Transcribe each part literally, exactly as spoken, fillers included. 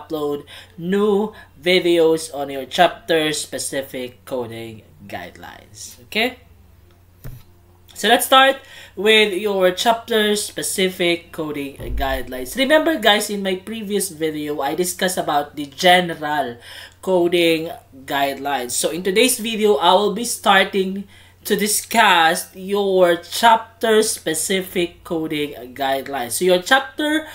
upload new videos on your chapter specific coding guidelines. Okay, so let's start with your chapter specific coding guidelines. Remember guys, in my previous video I discussed about the general coding guidelines. So in today's video I will be starting to discuss your chapter specific coding guidelines. So your chapter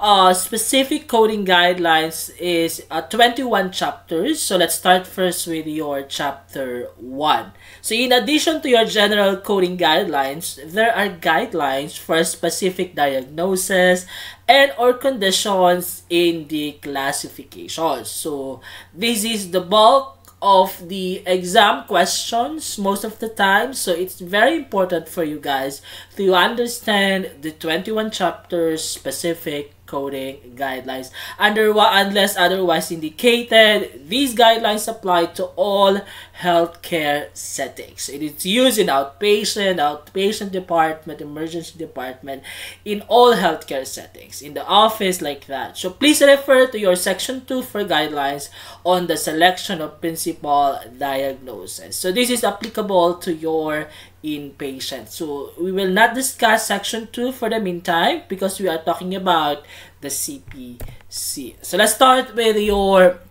Uh, specific coding guidelines is uh, twenty-one chapters. So let's start first with your chapter one. So in addition to your general coding guidelines, there are guidelines for specific diagnoses and or conditions in the classifications. So this is the bulk of the exam questions most of the time, so it's very important for you guys to understand the twenty-one chapters specific coding guidelines. Under unless otherwise indicated, these guidelines apply to all healthcare settings. It is used in outpatient, outpatient department, emergency department, in all healthcare settings, in the office, like that. So please refer to your section two for guidelines on the selection of principal diagnosis. So this is applicable to your inpatient. So we will not discuss section two for the meantime because we are talking about the C P C. So let's start with your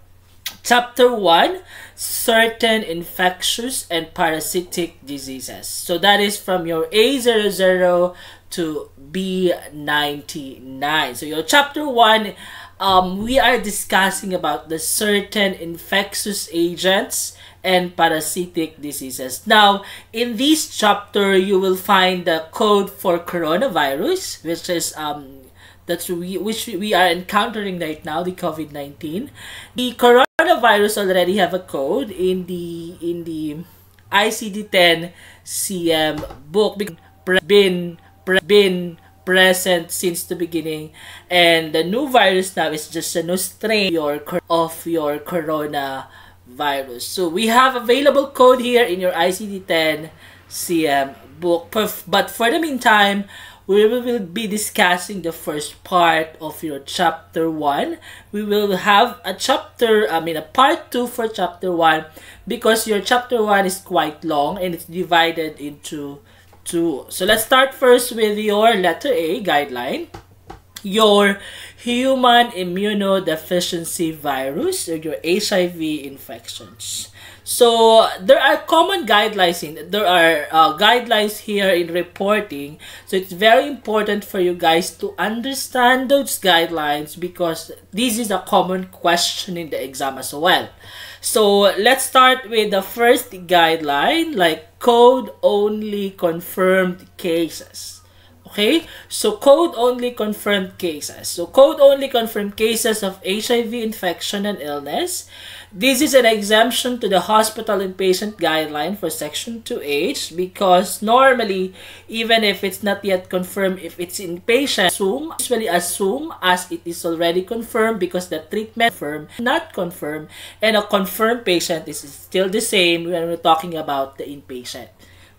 chapter one, certain infectious and parasitic diseases. So that is from your A zero zero to B ninety-nine. So your chapter one, um, we are discussing about the certain infectious agents and parasitic diseases. Now, in this chapter, you will find the code for coronavirus, which is um. That's we, which we are encountering right now, the COVID nineteen. The coronavirus already have a code in the in the I C D ten C M book, been been present since the beginning, and the new virus now is just a new strain of your coronavirus. So we have available code here in your I C D ten C M book, but for the meantime, we will be discussing the first part of your chapter one. We will have a chapter, I mean a part two for chapter one, because your chapter one is quite long and it's divided into two. So let's start first with your letter A guideline. Your human immunodeficiency virus or your H I V infections. So there are common guidelines in there are uh, guidelines here in reporting. So it's very important for you guys to understand those guidelines because this is a common question in the exam as well. So let's start with the first guideline, like code only confirmed cases. Okay, so code only confirmed cases. So code only confirmed cases of H I V infection and illness. This is an exemption to the hospital inpatient guideline for section two H, because normally, even if it's not yet confirmed, if it's inpatient, assume, usually assume as it is already confirmed, because the treatment confirmed, not confirmed, and a confirmed patient is still the same when we're talking about the inpatient.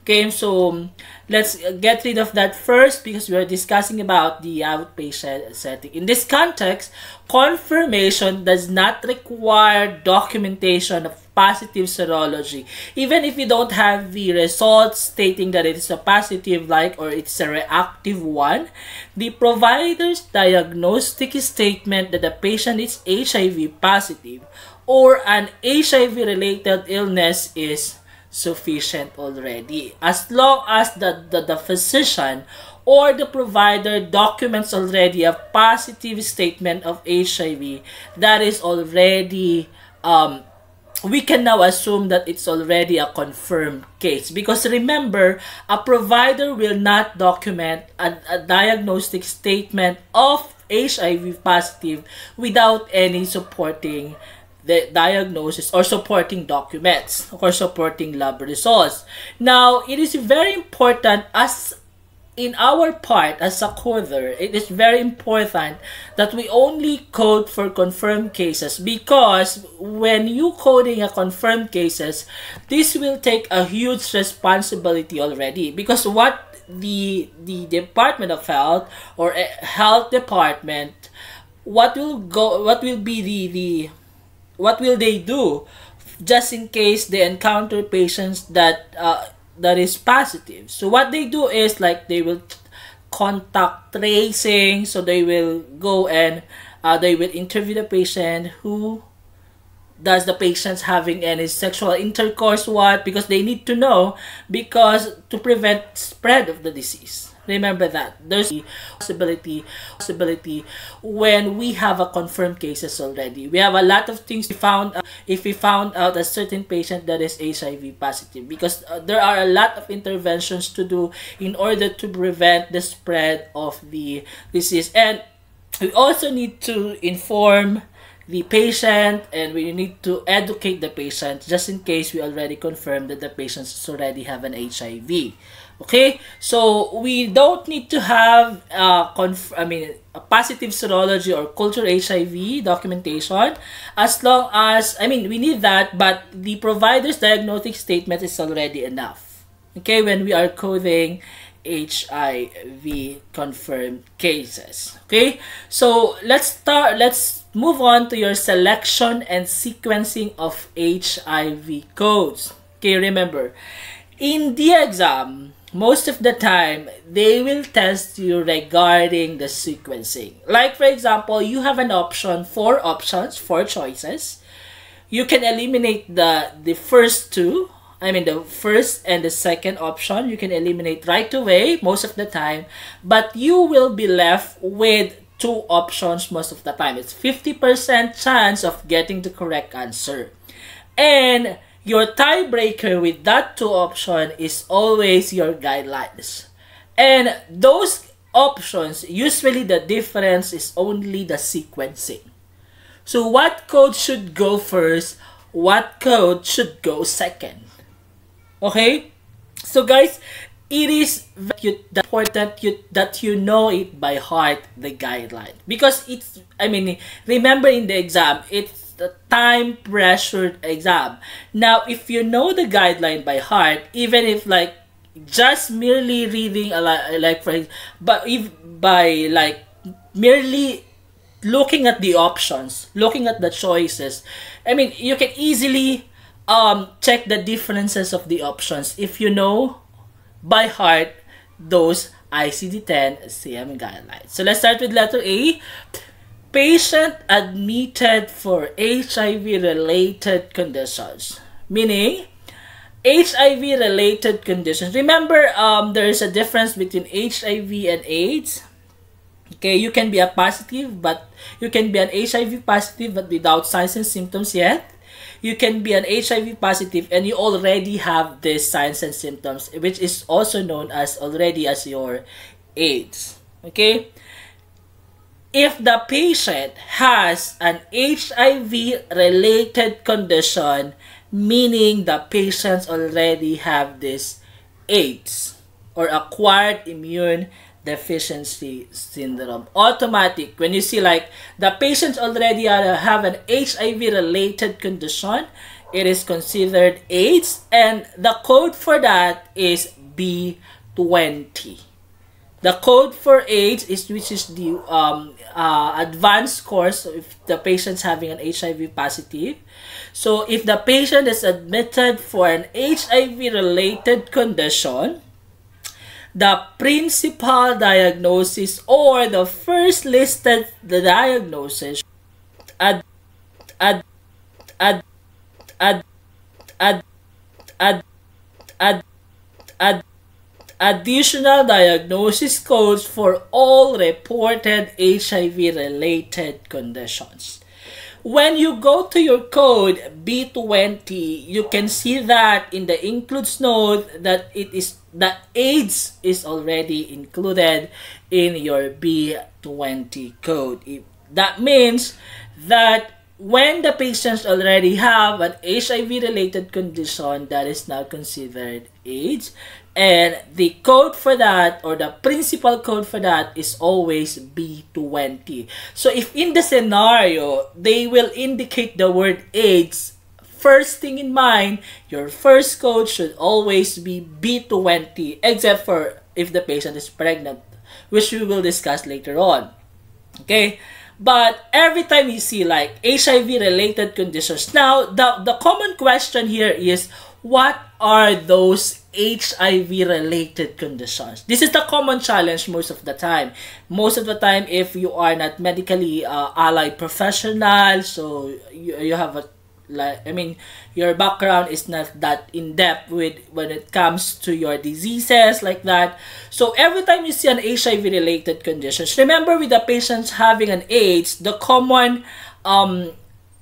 Okay, so let's get rid of that first because we are discussing about the outpatient setting. In this context, confirmation does not require documentation of positive serology. Even if you don't have the results stating that it is a positive, like, or it's a reactive one, the provider's diagnostic statement that the patient is H I V positive or an H I V-related illness is sufficient already, as long as the, the, the physician or the provider documents already a positive statement of H I V. That is already, um, we can now assume that it's already a confirmed case, because remember, a provider will not document a, a diagnostic statement of H I V positive without any supporting the diagnosis or supporting documents or supporting lab results. Now, it is very important, as in our part as a coder, it is very important that we only code for confirmed cases, because when you coding a confirmed cases, this will take a huge responsibility already, because what the the Department of Health or a health department what will go what will be the the what will they do just in case they encounter patients that uh, that is positive. So what they do is like they will contact tracing, so they will go and uh, they will interview the patient. Who does the patient's having any sexual intercourse, what, because they need to know, because to prevent spread of the disease. Remember that there's a possibility possibility when we have a confirmed cases already. We have a lot of things we found out if we found out a certain patient that is H I V positive, because uh, there are a lot of interventions to do in order to prevent the spread of the disease. And we also need to inform the patient, and we need to educate the patient just in case we already confirmed that the patient already have an H I V. Okay, so we don't need to have uh, conf I mean, a positive serology or culture H I V documentation, as long as, I mean, we need that, but the provider's diagnostic statement is already enough. Okay, when we are coding H I V confirmed cases. Okay, so let's start, let's move on to your selection and sequencing of H I V codes. Okay, remember, in the exam, most of the time, they will test you regarding the sequencing. Like, for example, you have an option, four options, four choices. You can eliminate the, the first two. I mean, the first and the second option, you can eliminate right away most of the time. But you will be left with two options most of the time. It's fifty percent chance of getting the correct answer. And your tiebreaker with that two option is always your guidelines. And those options, usually the difference is only the sequencing. So what code should go first? What code should go second? Okay? So guys, it is very important that you know it by heart, the guideline. Because it's, I mean, remember in the exam, it's a time-pressured exam. Now, if you know the guideline by heart, even if like just merely reading a lot, like for, but if by like merely looking at the options, looking at the choices, I mean, you can easily um check the differences of the options if you know by heart those I C D ten C M guidelines. So let's start with letter A. Patient admitted for H I V-related conditions. Meaning, H I V-related conditions. Remember, um, there is a difference between H I V and AIDS. Okay, you can be a positive, but you can be an H I V positive, but without signs and symptoms yet. You can be an H I V positive and you already have these signs and symptoms, which is also known as already as your AIDS. Okay? If the patient has an H I V-related condition, meaning the patients already have this AIDS or acquired immune deficiency syndrome, automatic. When you see like the patients already have an H I V-related condition, it is considered AIDS, and the code for that is B twenty. The code for AIDS is, which is the um, uh, advanced course if the patient's having an H I V positive. So if the patient is admitted for an H I V-related condition, the principal diagnosis or the first listed the diagnosis ad ad ad ad ad ad ad ad additional diagnosis codes for all reported H I V-related conditions. When you go to your code B twenty, you can see that in the includes node that it is the AIDS is already included in your B twenty code. It, that means that when the patients already have an H I V-related condition, that is now considered AIDS. And the code for that, or the principal code for that, is always B twenty. So if in the scenario, they will indicate the word AIDS, first thing in mind, your first code should always be B twenty, except for if the patient is pregnant, which we will discuss later on. Okay? But every time you see like H I V-related conditions, now the, the common question here is, what are those H I V-related conditions? This is the common challenge most of the time. Most of the time, if you are not medically uh, allied professional, so you, you have a, like, I mean, your background is not that in-depth with when it comes to your diseases like that. So every time you see an H I V-related conditions, remember with the patients having an AIDS, the common um,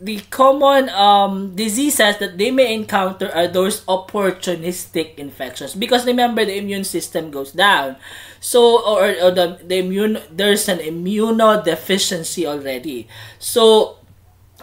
the common um, diseases that they may encounter are those opportunistic infections. Because remember, the immune system goes down. So, or, or the, the immune, there's an immunodeficiency already. So,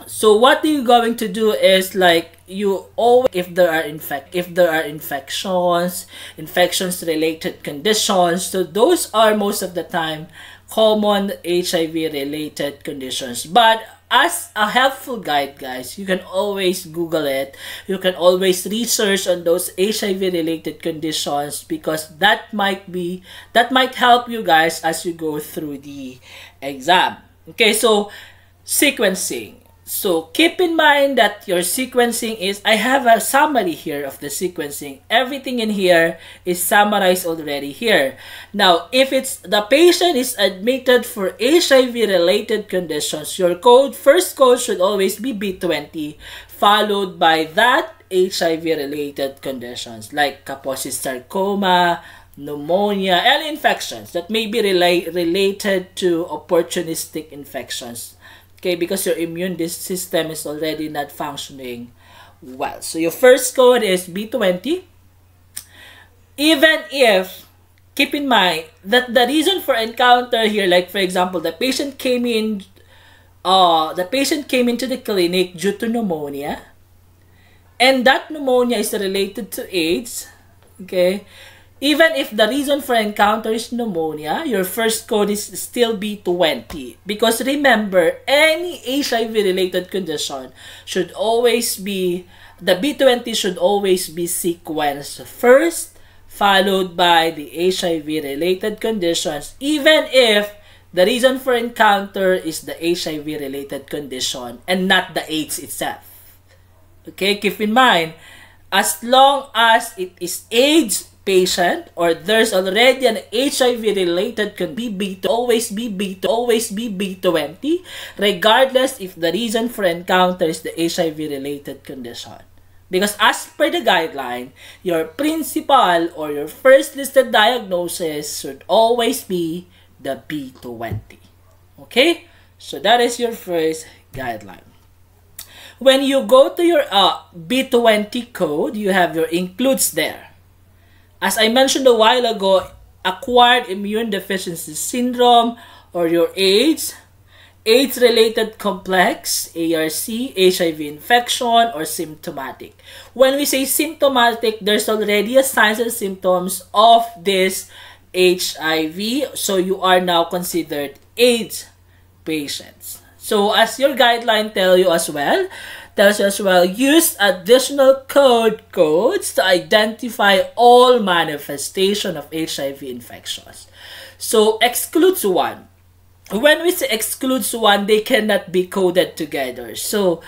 So what you're going to do is like you always, if there are infect, if there are infections, infections related conditions, so those are most of the time common H I V related conditions. But as a helpful guide, guys, you can always Google it. You can always research on those H I V related conditions, because that might be, that might help you guys as you go through the exam. Okay, so sequencing. So keep in mind that your sequencing is, I have a summary here of the sequencing. Everything in here is summarized already here. Now, if it's the patient is admitted for H I V-related conditions, your code, first code should always be B twenty, followed by that H I V-related conditions like Kaposi's sarcoma, pneumonia, and infections that may be rela- related to opportunistic infections. Okay, because your immune system is already not functioning well. So your first code is B twenty. Even if, keep in mind that the reason for encounter here, like for example, the patient came in, uh, the patient came into the clinic due to pneumonia, and that pneumonia is related to AIDS. Okay, even if the reason for encounter is pneumonia, your first code is still B twenty. Because remember, any H I V-related condition should always be, the B twenty should always be sequenced first, followed by the H I V-related conditions, even if the reason for encounter is the H I V-related condition and not the AIDS itself. Okay, keep in mind, as long as it is AIDS patient or there's already an H I V-related can be B twenty, always be B twenty, always be B twenty, regardless if the reason for encounter is the H I V-related condition. Because as per the guideline, your principal or your first listed diagnosis should always be the B twenty. Okay? So that is your first guideline. When you go to your uh, B twenty code, you have your includes there. As I mentioned a while ago, acquired immune deficiency syndrome or your AIDS, AIDS-related complex, A R C, H I V infection, or symptomatic. When we say symptomatic, there's already a signs and symptoms of this H I V, so you are now considered AIDS patients. So as your guideline tell you as well, tells you as well, use additional code codes to identify all manifestation of H I V infections. So excludes one. When we say excludes one, they cannot be coded together. So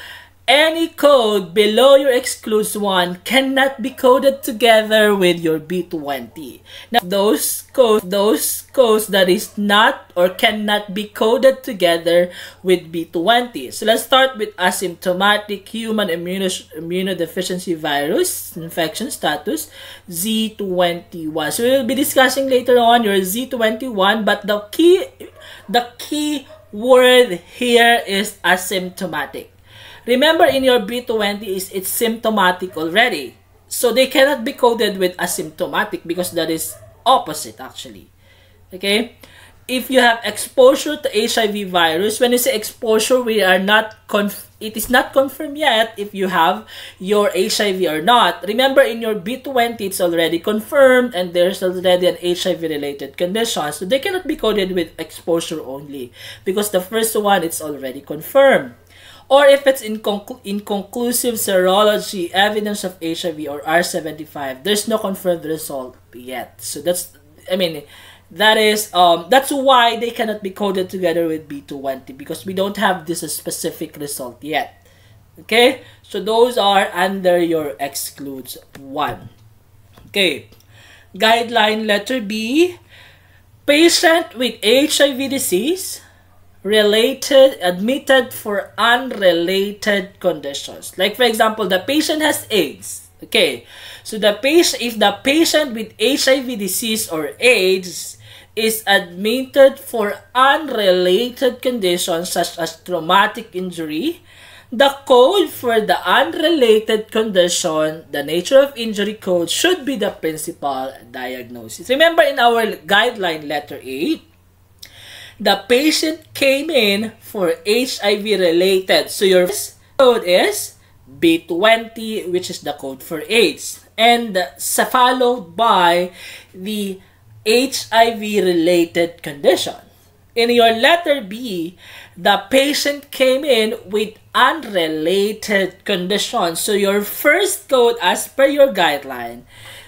any code below your excludes one cannot be coded together with your B twenty. Now, those codes, those codes that is not or cannot be coded together with B twenty. So let's start with asymptomatic human immunodeficiency virus infection status, Z twenty-one. So we'll be discussing later on your Z twenty-one, but the key, the key word here is asymptomatic. Remember, in your B twenty, is it's symptomatic already. So they cannot be coded with asymptomatic because that is opposite, actually. Okay? If you have exposure to H I V virus, when you say exposure, we are not conf it is not confirmed yet if you have your H I V or not. Remember, in your B twenty, it's already confirmed and there's already an H I V-related condition. So they cannot be coded with exposure only because the first one, it's already confirmed. Or if it's inconc inconclusive serology evidence of H I V or R seventy-five, there's no confirmed result yet. So that's, I mean, That is, um, that's why they cannot be coded together with B two twenty, because we don't have this specific result yet. Okay, so those are under your excludes one. Okay, guideline letter B, patient with H I V disease related admitted for unrelated conditions. Like for example, the patient has AIDS. Okay, so the patient, if the patient with H I V disease or AIDS is admitted for unrelated conditions such as traumatic injury, the code for the unrelated condition, the nature of injury code, should be the principal diagnosis. Remember in our guideline letter A, the patient came in for H I V-related. So your code is B twenty, which is the code for AIDS, and followed by the H I V-related condition. In your letter B, the patient came in with unrelated conditions. So your first code, as per your guideline,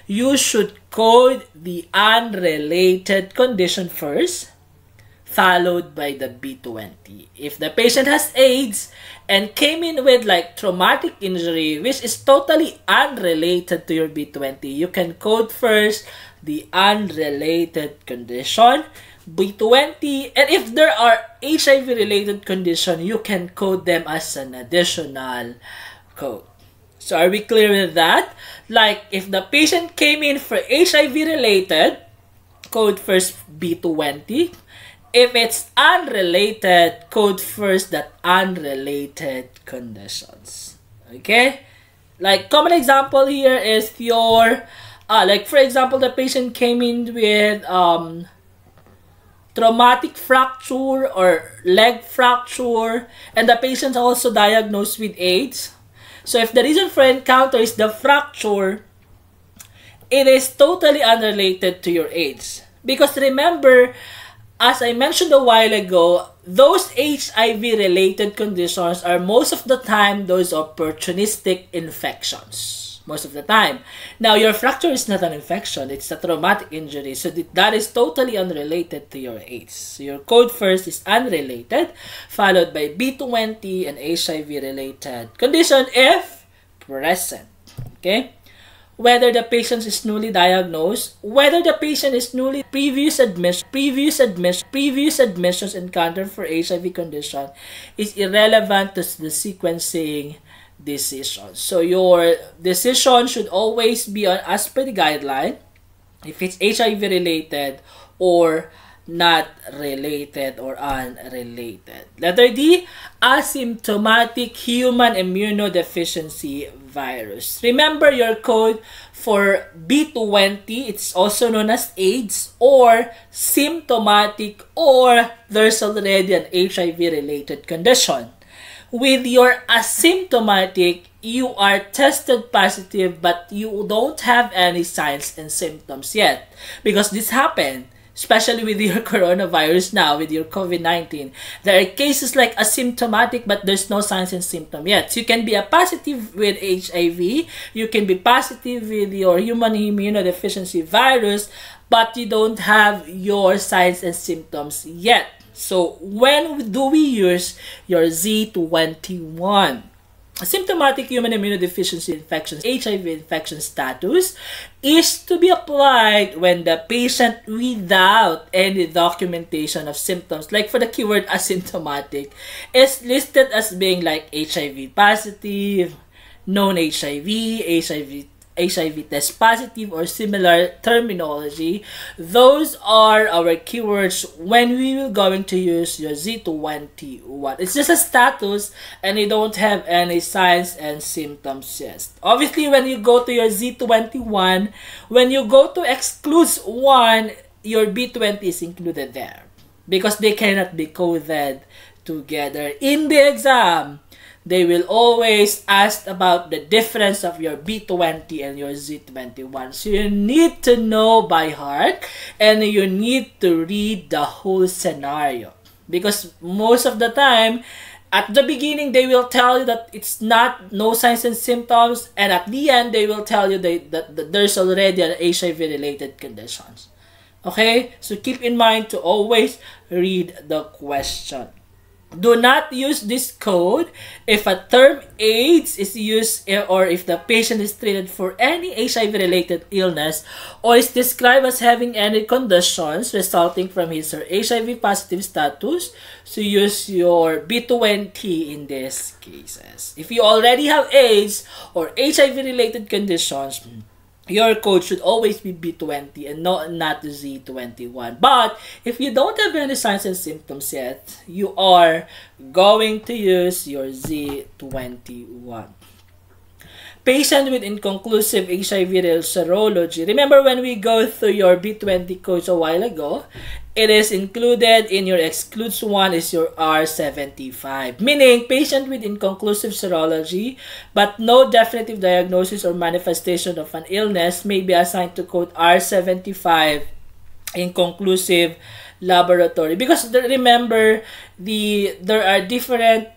you should code the unrelated condition first, followed by the B twenty. If the patient has AIDS and came in with like traumatic injury, which is totally unrelated to your B twenty, you can code first the unrelated condition, B twenty, and if there are H I V-related conditions, you can code them as an additional code. So are we clear with that? Like if the patient came in for H I V-related, code first B twenty. If it's unrelated, code first that unrelated conditions. Okay? Like common example here is your, uh, like for example, the patient came in with um, traumatic fracture or leg fracture, and the patient also diagnosed with AIDS. So if the reason for encounter is the fracture, it is totally unrelated to your AIDS. Because remember, as I mentioned a while ago, those H I V-related conditions are most of the time those opportunistic infections. Most of the time. Now, your fracture is not an infection. It's a traumatic injury. So that is totally unrelated to your AIDS. So your code first is unrelated, followed by B twenty and H I V-related condition if present. Okay? Whether the patient is newly diagnosed, whether the patient is newly previous admission, previous admission, previous admissions encountered for H I V condition is irrelevant to the sequencing decision. So your decision should always be on as per the guideline if it's H I V related or not related or unrelated. Letter D, asymptomatic human immunodeficiency virus. Remember your code for B twenty, it's also known as AIDS or symptomatic, or there's already an H I V related condition. With your asymptomatic, you are tested positive but you don't have any signs and symptoms yet, because this happened, especially with your coronavirus now, with your COVID nineteen. There are cases like asymptomatic but there's no signs and symptoms yet. So you can be a positive with H I V, you can be positive with your human immunodeficiency virus, but you don't have your signs and symptoms yet. So when do we use your Z twenty-one? Asymptomatic human immunodeficiency infections, H I V infection status, is to be applied when the patient without any documentation of symptoms, like for the keyword asymptomatic, is listed as being like H I V positive, known H I V, H I V H I V test positive, or similar terminology. Those are our keywords when we will going to use your Z twenty-one. It's just a status and you don't have any signs and symptoms yet. Obviously, when you go to your Z twenty-one, when you go to excludes one, your B twenty is included there because they cannot be coded together. In the exam, they will always ask about the difference of your B twenty and your Z twenty-one. So you need to know by heart and you need to read the whole scenario. Because most of the time, at the beginning, they will tell you that it's not no signs and symptoms. And at the end, they will tell you that, that, that there's already an H I V-related conditions. Okay, so keep in mind to always read the question. Do not use this code if a term AIDS is used or if the patient is treated for any H I V-related illness or is described as having any conditions resulting from his or H I V-positive status. So use your B twenty in these cases. If you already have AIDS or H I V-related conditions, your code should always be B twenty and not, not Z twenty-one. But if you don't have any signs and symptoms yet, you are going to use your Z twenty-one. Patient with inconclusive H I V serology. Remember when we go through your B twenty codes a while ago, it is included in your excludes one is your R seventy-five, meaning patient with inconclusive serology, but no definitive diagnosis or manifestation of an illness may be assigned to code R seventy-five inconclusive laboratory. Because the, remember, the there are different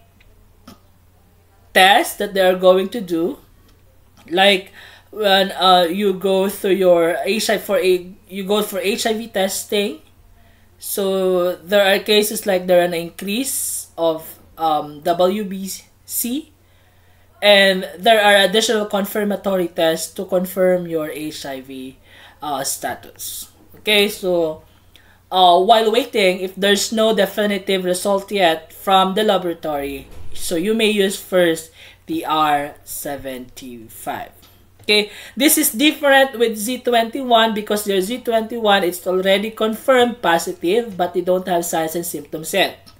tests that they are going to do, like when uh, you go through your H I V for a you go for H I V testing. So there are cases like there are an increase of um, W B C, and there are additional confirmatory tests to confirm your H I V uh, status. Okay, so uh, while waiting, if there's no definitive result yet from the laboratory, so you may use first the R seventy-five. Okay, this is different with Z twenty-one because your Z twenty-one is already confirmed positive but you don't have signs and symptoms yet.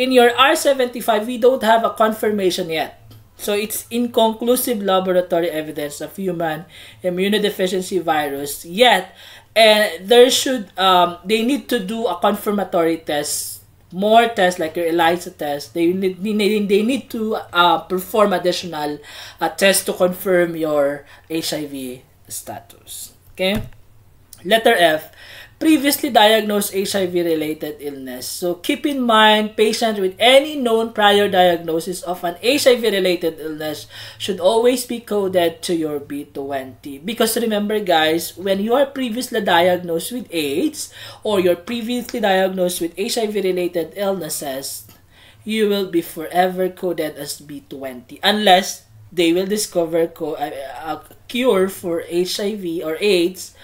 In your R seventy-five, we don't have a confirmation yet. So it's inconclusive laboratory evidence of human immunodeficiency virus yet. And there should, um, they need to do a confirmatory test, more tests like your ELISA test. They need, they need to uh, perform additional uh, tests to confirm your H I V status. Okay? Letter F, previously diagnosed H I V-related illness. So keep in mind, patients with any known prior diagnosis of an H I V-related illness should always be coded to your B twenty. Because remember guys, when you are previously diagnosed with AIDS or you're previously diagnosed with H I V-related illnesses, you will be forever coded as B twenty unless they will discover a cure for H I V or AIDS.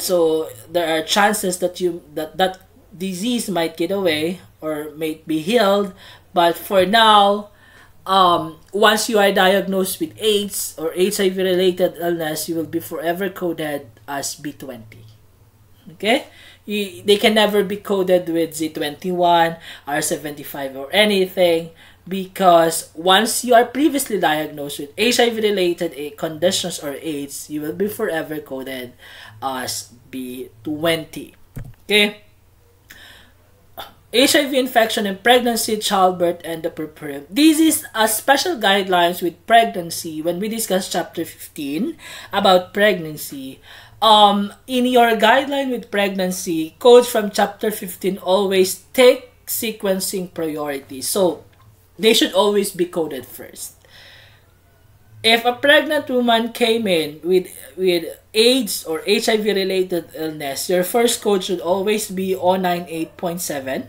So there are chances that you that that disease might get away or might be healed, but for now, um, once you are diagnosed with AIDS or H I V-related illness, you will be forever coded as B twenty. Okay, you, they can never be coded with Z twenty-one, R seventy-five, or anything. Because once you are previously diagnosed with H I V-related conditions or AIDS, you will be forever coded as B twenty. Okay? H I V infection in pregnancy, childbirth, and the puerperal. This is a special guidelines with pregnancy when we discuss chapter fifteen about pregnancy. Um, in your guideline with pregnancy, codes from chapter fifteen always take sequencing priority. So, they should always be coded first. If a pregnant woman came in with, with AIDS or H I V-related illness, your first code should always be zero nine eight point seven.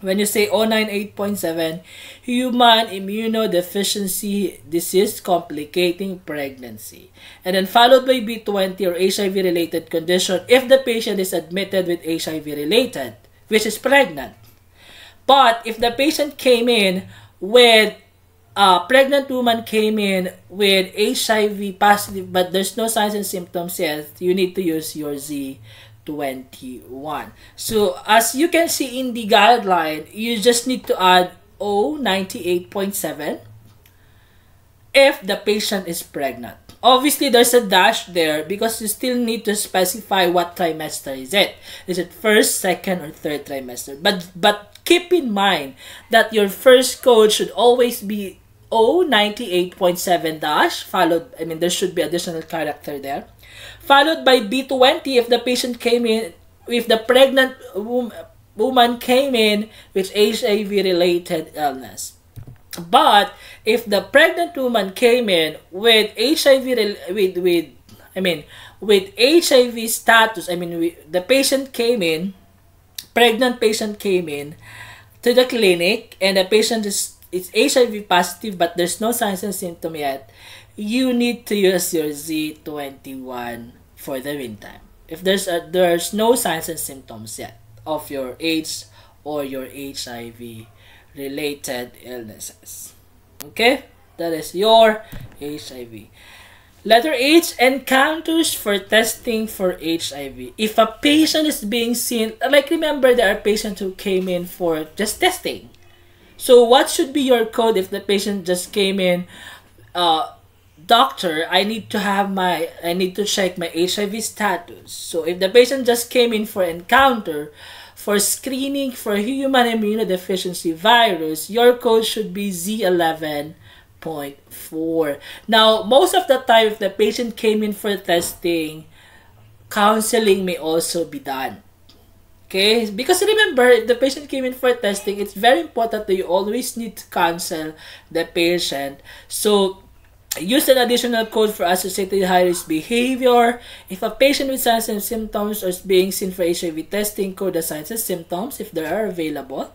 When you say zero nine eight point seven, human immunodeficiency disease complicating pregnancy. And then followed by B twenty or H I V-related condition if the patient is admitted with H I V-related, which is pregnant. But if the patient came in with a uh, pregnant woman came in with H I V positive, but there's no signs and symptoms yet, you need to use your Z twenty-one. So as you can see in the guideline, you just need to add zero nine eight point seven if the patient is pregnant. Obviously, there's a dash there because you still need to specify what trimester is it. Is it first, second, or third trimester? But but keep in mind that your first code should always be zero nine eight point seven dash, followed, I mean, there should be additional character there, followed by B twenty if the patient came in, if the pregnant woman came in with H I V-related illness. But if the pregnant woman came in with HIV with with I mean, with H I V status, I mean, we, the patient came in, pregnant patient came in to the clinic, and the patient is, is H I V positive, but there's no signs and symptoms yet. You need to use your Z twenty-one for the meantime. If there's a, there's no signs and symptoms yet of your AIDS or your H I V-related illnesses. Okay? That is your H I V. Letter H, encounters for testing for H I V. If a patient is being seen, like remember there are patients who came in for just testing. So what should be your code if the patient just came in, uh, doctor, I need to have my, I need to check my H I V status. So if the patient just came in for encounter, for screening for human immunodeficiency virus, your code should be Z eleven point four. Now, most of the time, if the patient came in for testing, counseling may also be done. Okay? Because remember, if the patient came in for testing, it's very important that you always need to counsel the patient. So, use an additional code for associated high-risk behavior. If a patient with signs and symptoms is being seen for H I V testing, code the signs and symptoms if they are available.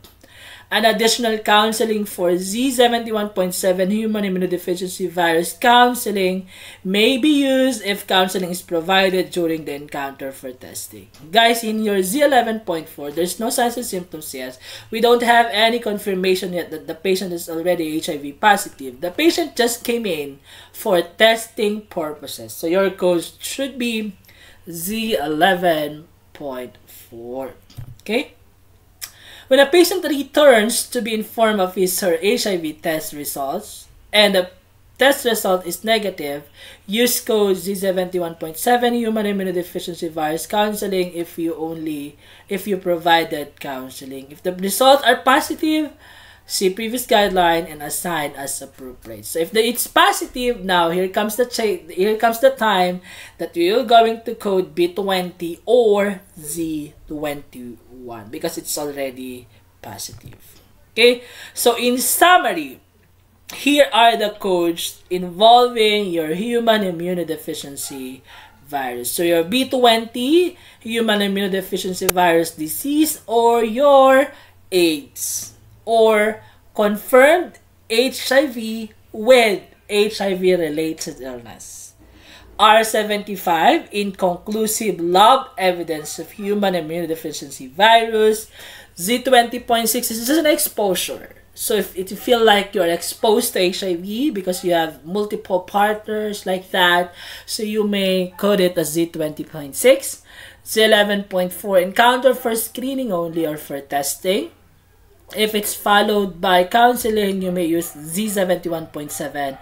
An additional counseling for Z seventy-one point seven human immunodeficiency virus counseling may be used if counseling is provided during the encounter for testing. Guys, in your Z eleven point four, there's no signs and symptoms yet. We don't have any confirmation yet that the patient is already H I V positive. The patient just came in for testing purposes. So your code should be Z eleven point four. Okay? When a patient returns to be informed of his or her H I V test results and the test result is negative, use code Z seventy-one point seven human immunodeficiency virus counseling if you only if you provided counseling. If the results are positive, see previous guideline and assign as appropriate. So if the, it's positive, now here comes the here comes the time that you're going to code B twenty or Z twenty-one because it's already positive. Okay, so in summary, here are the codes involving your human immunodeficiency virus. So your B twenty, human immunodeficiency virus disease, or your AIDS, or confirmed H I V with H I V-related illness. R seventy-five, inconclusive lab evidence of human immunodeficiency virus. Z twenty point six is just an exposure. So if, if you feel like you're exposed to H I V because you have multiple partners like that, so you may code it as Z twenty point six. Z eleven point four, encounter for screening only or for testing. If it's followed by counseling, you may use Z seventy-one point seven.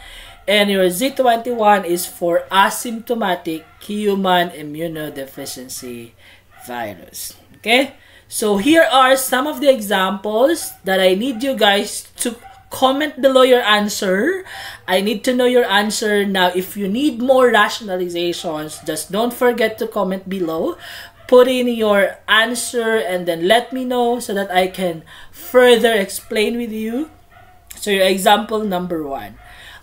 And your Z twenty-one is for asymptomatic human immunodeficiency virus. Okay? So here are some of the examples that I need you guys to comment below your answer. I need to know your answer. Now, if you need more rationalizations, just don't forget to comment below. Put in your answer and then let me know so that I can further explain with you. So your example number one,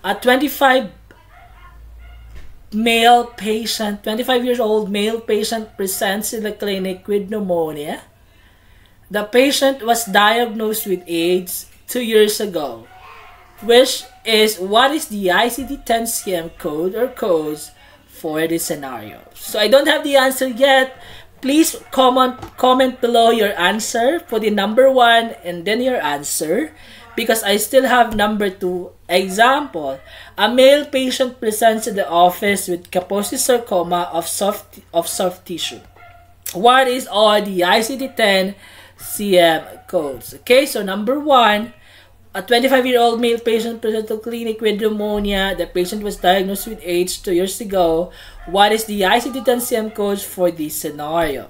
a twenty-five male patient, twenty-five years old male patient presents in the clinic with pneumonia. The patient was diagnosed with AIDS two years ago, which is what is the I C D ten C M code or codes for this scenario. So I don't have the answer yet. Please comment, comment below your answer for the number one and then your answer, because I still have number two. Example, a male patient presents in the office with Kaposi's sarcoma of soft, of soft tissue. What is all the I C D ten C M codes? Okay, so number one, a twenty-five-year-old male patient presented to clinic with pneumonia. The patient was diagnosed with AIDS two years ago. What is the I C D ten C M code for this scenario?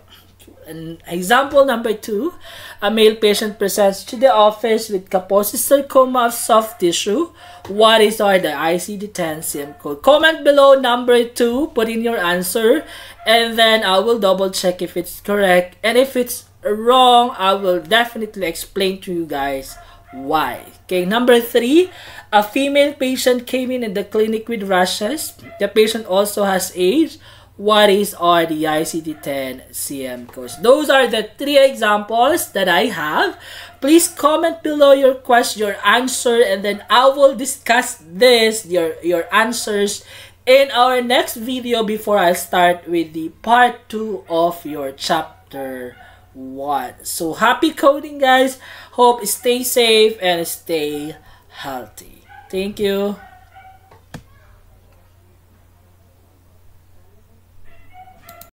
And example number two, a male patient presents to the office with Kaposi's sarcoma of soft tissue. What is our the I C D ten C M code? Comment below number two, put in your answer, and then I will double check if it's correct. And if it's wrong, I will definitely explain to you guys why. Okay, number three, a female patient came in at the clinic with rashes. The patient also has AIDS. what is are the I C D ten C M codes. Those are the three examples that I have. Please comment below your question, your answer, and then I will discuss this, your, your answers, in our next video before I start with the part two of your chapter one. So happy coding, guys. Hope stay safe and stay healthy. Thank you.